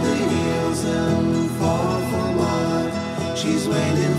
the hills and far from mine. She's waiting.